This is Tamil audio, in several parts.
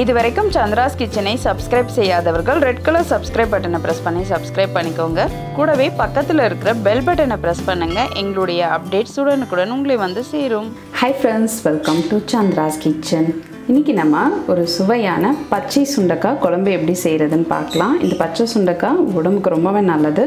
இதுவரைக்கும் சந்திராஸ் கிச்சனை சப்ஸ்கிரைப் செய்யாதவர்கள் ரெட் கலர் சப்ஸ்கிரைப் பட்டனை பிரஸ் பண்ணி சப்ஸ்கிரைப் பண்ணிக்கோங்க. கூடவே பக்கத்துல இருக்கிற பெல் பட்டனை பிரஸ் பண்ணுங்க. எங்களுடைய அப்டேட்ஸ் உடனுக்குடன் உங்களை வந்து சேரும். Hi friends, welcome to Chandra's kitchen. இன்னைக்கு நம்ம ஒரு சுவையான பச்சை சுண்டக்காய் குழம்பு எப்படி செய்கிறதுன்னு பார்க்கலாம். இந்த பச்சை சுண்டக்காய் உடம்புக்கு ரொம்பவே நல்லது.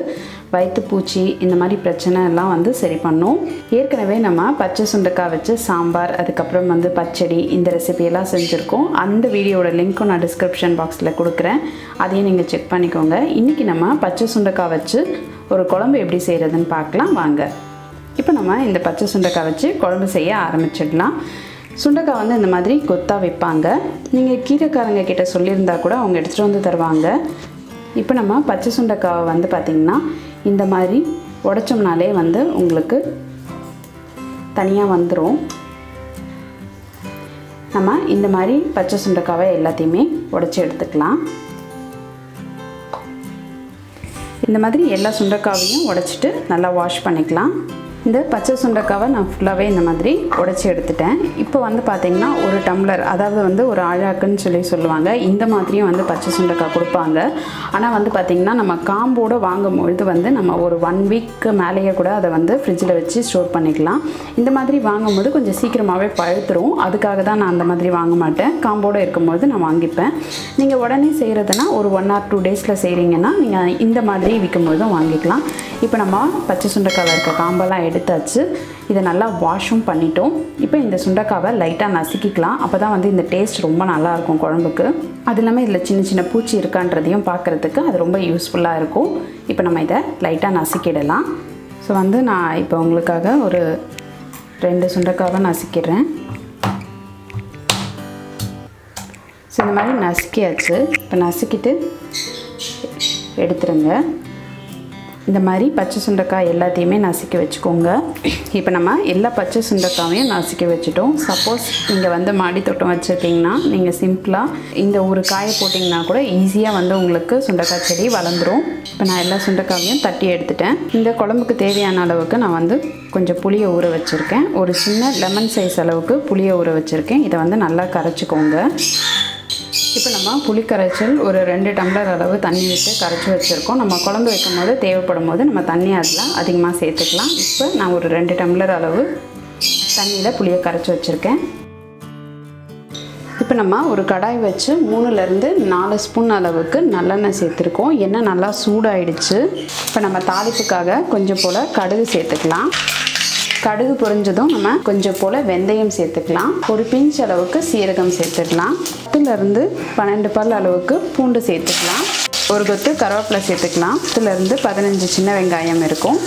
வயிற்று பூச்சி இந்த மாதிரி பிரச்சனை எல்லாம் வந்து சரி பண்ணும். ஏற்கனவே நம்ம பச்சை சுண்டக்காய் வச்சு சாம்பார், அதுக்கப்புறம் வந்து பச்சடி, இந்த ரெசிபியெல்லாம் செஞ்சுருக்கோம். அந்த வீடியோட லிங்க்கும் நான் டிஸ்கிரிப்ஷன் பாக்ஸில் கொடுக்குறேன், அதையும் நீங்கள் செக் பண்ணிக்கோங்க. இன்றைக்கி நம்ம பச்சை சுண்டக்காய் வச்சு ஒரு குழம்பு எப்படி செய்கிறதுன்னு பார்க்கலாம் வாங்க. இப்போ நம்ம இந்த பச்சை சுண்டக்காய் வச்சு குழம்பு செய்ய ஆரம்பிச்சிடலாம். சுண்டைக்காய் வந்து இந்த மாதிரி கொத்தாக வைப்பாங்க. நீங்கள் கீரைக்காரங்க கிட்ட சொல்லியிருந்தா கூட அவங்க எடுத்துகிட்டு வந்து தருவாங்க. இப்போ நம்ம பச்சை சுண்டைக்காவை வந்து பார்த்திங்கன்னா இந்த மாதிரி உடைச்சோம்னாலே வந்து உங்களுக்கு தனியாக வந்துடும். நம்ம இந்த மாதிரி பச்சை சுண்டைக்காவை எல்லாத்தையுமே உடைச்சி எடுத்துக்கலாம். இந்த மாதிரி எல்லா சுண்டைக்காவையும் உடைச்சிட்டு நல்லா வாஷ் பண்ணிக்கலாம். இந்த பச்சை சுண்டைக்காவை நான் ஃபுல்லாகவே இந்த மாதிரி உடைச்சி எடுத்துட்டேன். இப்போ வந்து பார்த்திங்கன்னா ஒரு டம்ளர், அதாவது வந்து ஒரு ஆழாக்குன்னு சொல்லுவாங்க, இந்த மாதிரியும் வந்து பச்சை சுண்டைக்காய் கொடுப்பாங்க. ஆனால் வந்து பார்த்திங்கன்னா நம்ம காம்போடு வாங்கும்பொழுது வந்து நம்ம ஒரு 1 வீக்கு மேலேயே கூட அதை வந்து ஃப்ரிட்ஜில் வச்சு ஸ்டோர் பண்ணிக்கலாம். இந்த மாதிரி வாங்கும்போது கொஞ்சம் சீக்கிரமாகவே பழுத்துரும். அதுக்காக தான் நான் அந்த மாதிரி வாங்க மாட்டேன், காம்போடு இருக்கும்போது நான் வாங்கிப்பேன். நீங்கள் உடனே செய்கிறதுனா ஒரு 1 ஆர் 2 டேஸில் செய்கிறீங்கன்னா நீங்கள் இந்த மாதிரி விற்கும்போது தான் வாங்கிக்கலாம். இப்போ நம்ம பச்சை சுண்டைக்காயில் இருக்க காம்பெல்லாம் எடுத்தாச்சு. இதை நல்லா வாஷும் பண்ணிட்டோம். இப்போ இந்த சுண்டைக்காவை லைட்டாக நசுக்கிக்கலாம். அப்போ தான் வந்து இந்த டேஸ்ட் ரொம்ப நல்லாயிருக்கும் குழம்புக்கு. அது இல்லாமல் இதில் சின்ன சின்ன பூச்சி இருக்கான்றதையும் பார்க்குறதுக்கு அது ரொம்ப யூஸ்ஃபுல்லாக இருக்கும். இப்போ நம்ம இதை லைட்டாக நசுக்கிடலாம். ஸோ வந்து நான் இப்போ உங்களுக்காக ஒரு 2 சுண்டைக்காவை நசுக்கிடுறேன். ஸோ இந்த மாதிரி நசுக்கியாச்சு. இப்போ நசுக்கிட்டு எடுத்துருங்க. இந்த மாதிரி பச்சை சுண்டைக்காய் எல்லாத்தையுமே நசுக்கி வச்சுக்கோங்க. இப்போ நம்ம எல்லா பச்சை சுண்டைக்காவையும் நசுக்கி வச்சுட்டோம். சப்போஸ் நீங்கள் வந்து மாடி தோட்டம் வச்சுருக்கீங்கன்னா நீங்கள் சிம்பிளாக இந்த ஒரு காயை போட்டிங்கன்னா கூட ஈஸியாக வந்து உங்களுக்கு சுண்டைக்காய் செடி வளர்ந்துடும். இப்போ நான் எல்லா சுண்டைக்காவையும் தட்டி எடுத்துட்டேன். இந்த குழம்புக்கு தேவையான அளவுக்கு நான் வந்து கொஞ்சம் புளியை ஊற வச்சுருக்கேன். ஒரு சின்ன லெமன் சைஸ் அளவுக்கு புளியை ஊற வச்சுருக்கேன். இதை வந்து நல்லா கரைச்சிக்கோங்க. இப்போ நம்ம புளி கரைச்சல் ஒரு 2 டம்ளர் அளவு தண்ணி விட்டு கரைச்சி வச்சுருக்கோம். நம்ம குழம்பு வைக்கும் போது தேவைப்படும் போது நம்ம தண்ணி அதில் அதிகமாக சேர்த்துக்கலாம். இப்போ நான் ஒரு 2 டம்ளர் அளவு தண்ணியில் புளியை கரைச்சி வச்சுருக்கேன். இப்போ நம்ம ஒரு கடாய் வச்சு 3லேருந்து 4 ஸ்பூன் அளவுக்கு நல்லெண்ணெய் சேர்த்துருக்கோம். எண்ணெய் நல்லா சூடாயிடுச்சு. இப்போ நம்ம தாளிப்புக்காக கொஞ்சம் போல் கடுகு சேர்த்துக்கலாம். கடுகு பொரிஞ்சதும் நம்ம கொஞ்சம் போல் வெந்தயம் சேர்த்துக்கலாம். ஒரு பிஞ்ச் அளவுக்கு சீரகம் சேர்த்துக்கலாம். 10லேருந்து 12 பல் அளவுக்கு பூண்டு சேர்த்துக்கலாம். ஒரு கொத்து கருவேப்பிலை சேர்த்துக்கலாம். 10லேருந்து 15 சின்ன வெங்காயம் இருக்கும்,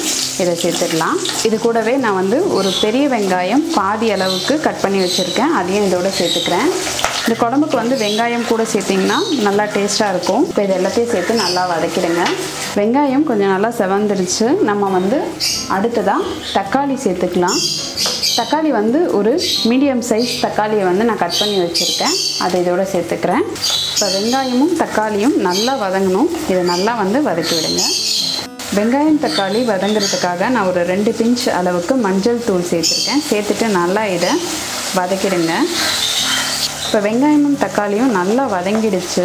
இதை சேர்த்துக்கலாம். இது கூடவே நான் வந்து ஒரு பெரிய வெங்காயம் பாதி அளவுக்கு கட் பண்ணி வச்சுருக்கேன், அதையும் இதோட சேர்த்துக்கிறேன். இந்த குழம்புக்கு வந்து வெங்காயம் கூட சேர்த்திங்கன்னா நல்லா டேஸ்ட்டாக இருக்கும். இப்போ இது எல்லாத்தையும் சேர்த்து நல்லா வதக்கிடுங்க. வெங்காயம் கொஞ்சம் நல்லா செவந்துருச்சு. நம்ம வந்து அடுத்ததாக தக்காளி சேர்த்துக்கலாம். தக்காளி வந்து ஒரு மீடியம் சைஸ் தக்காளியை வந்து நான் கட் பண்ணி வச்சுருக்கேன், அதை இதோட சேர்த்துக்கிறேன். இப்போ வெங்காயமும் தக்காளியும் நல்லா வதங்கணும். இதை நல்லா வந்து வதக்கி விடுங்க. வெங்காயம் தக்காளி வதங்கிறதுக்காக நான் ஒரு 2 பிஞ்ச் அளவுக்கு மஞ்சள் தூள் சேர்த்துருக்கேன். சேர்த்துட்டு நல்லா இதை வதக்கிடுங்க. இப்போ வெங்காயமும் தக்காளியும் நல்லா வதங்கிடுச்சு.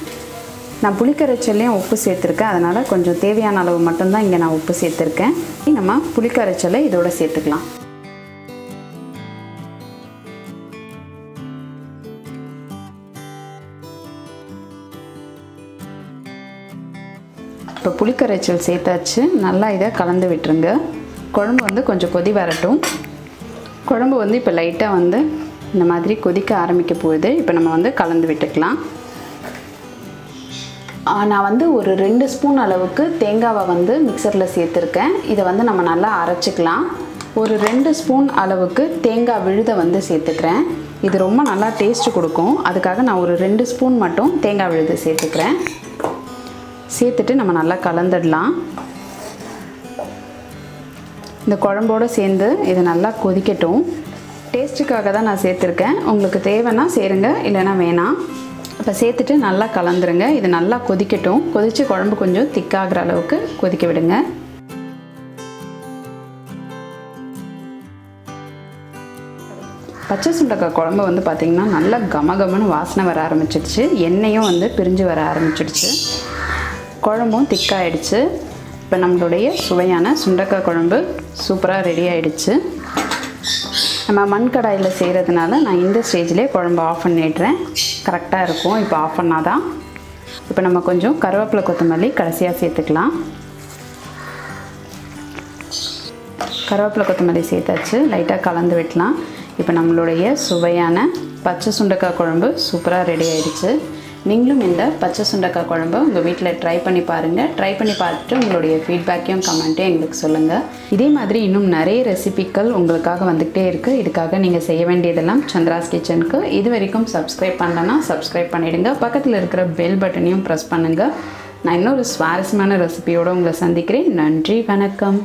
நான் புளிக்கரைச்சல்லையும் உப்பு சேர்த்துருக்கேன், அதனால் கொஞ்சம் தேவையான அளவு மட்டும்தான் இங்கே நான் உப்பு சேர்த்துருக்கேன். நம்ம புளிக்கரைச்சலை இதோட சேர்த்துக்கலாம். இப்போ புளிக்கரைச்சல் சேர்த்தாச்சு. நல்லா இதை கலந்து விட்டுருங்க. குழம்பு வந்து கொஞ்சம் கொதி வரட்டும். குழம்பு வந்து இப்போ லைட்டாக வந்து இந்த மாதிரி கொதிக்க ஆரம்பிக்க போகுது. இப்போ நம்ம வந்து கலந்து விட்டுக்கலாம். நான் வந்து ஒரு 2 ஸ்பூன் அளவுக்கு தேங்காவை வந்து மிக்சரில் சேர்த்துருக்கேன். இதை வந்து நம்ம நல்லா அரைச்சிக்கலாம். ஒரு 2 ஸ்பூன் அளவுக்கு தேங்காய் விழுதை வந்து சேர்த்துக்கிறேன். இது ரொம்ப நல்லா டேஸ்ட் கொடுக்கும். அதுக்காக நான் ஒரு 2 ஸ்பூன் மட்டும் தேங்காய் விழுதை சேர்த்துக்கிறேன். சேர்த்துட்டு நம்ம நல்லா கலந்துடலாம். இந்த குழம்போட சேர்ந்து இது நல்லா கொதிக்கட்டும். டேஸ்ட்டுக்காக தான் நான் சேர்த்துருக்கேன். உங்களுக்கு தேவைன்னா சேருங்க, இல்லைன்னா வேணாம். இப்போ சேர்த்துட்டு நல்லா கலந்துருங்க. இது நல்லா கொதிக்கட்டும். கொதித்து குழம்பு கொஞ்சம் திக்காகிற அளவுக்கு கொதிக்க விடுங்க. பச்சை சுண்டக்காய் குழம்பு வந்து பார்த்திங்கன்னா நல்லா கமகமன்னு வாசனை வர ஆரம்பிச்சிடுச்சு. எண்ணெயும் வந்து பிரிஞ்சு வர ஆரம்பிச்சிடுச்சு. குழம்பும் திக்காயிடுச்சு. இப்போ நம்மளுடைய சுவையான சுண்டக்காய் குழம்பு சூப்பராக ரெடி ஆகிடுச்சு. நம்ம மண் கடாயில் செய்கிறதுனால நான் இந்த ஸ்டேஜ்லேயே குழம்பு ஆஃப் பண்ணிடுறேன். கரெக்டாக இருக்கும். இப்போ ஆஃப் பண்ணால் தான். இப்போ நம்ம கொஞ்சம் கருவேப்பிலை கொத்தமல்லி கடைசியாக சேர்த்துக்கலாம். கருவேப்பிலை கொத்தமல்லி சேர்த்தாச்சு. லைட்டாக கலந்து விட்டலாம். இப்போ நம்மளுடைய சுவையான பச்சை சுண்டக்காய் குழம்பு சூப்பராக ரெடி ஆயிடுச்சு. நீங்களும் இந்த பச்சை சுண்டக்காய் குழம்பு உங்கள் வீட்டில் ட்ரை பண்ணி பாருங்கள். ட்ரை பண்ணி பார்த்துட்டு உங்களுடைய ஃபீட்பேக்கையும் கமெண்ட்டையும் எங்களுக்கு சொல்லுங்கள். இதே மாதிரி இன்னும் நிறைய ரெசிபிக்கள் உங்களுக்காக வந்துக்கிட்டே இருக்குது. இதுக்காக நீங்கள் செய்ய வேண்டியதெல்லாம் சந்திராஸ் கிச்சனுக்கு. இது வரைக்கும் சப்ஸ்கிரைப் பண்ணலன்னா சப்ஸ்கிரைப் பண்ணிவிடுங்க. பக்கத்தில் இருக்கிற பெல் பட்டனையும் ப்ரெஸ் பண்ணுங்கள். நான் இன்னொரு சுவாரஸ்யமான ரெசிபியோடு உங்களை சந்திக்கிறேன். நன்றி, வணக்கம்.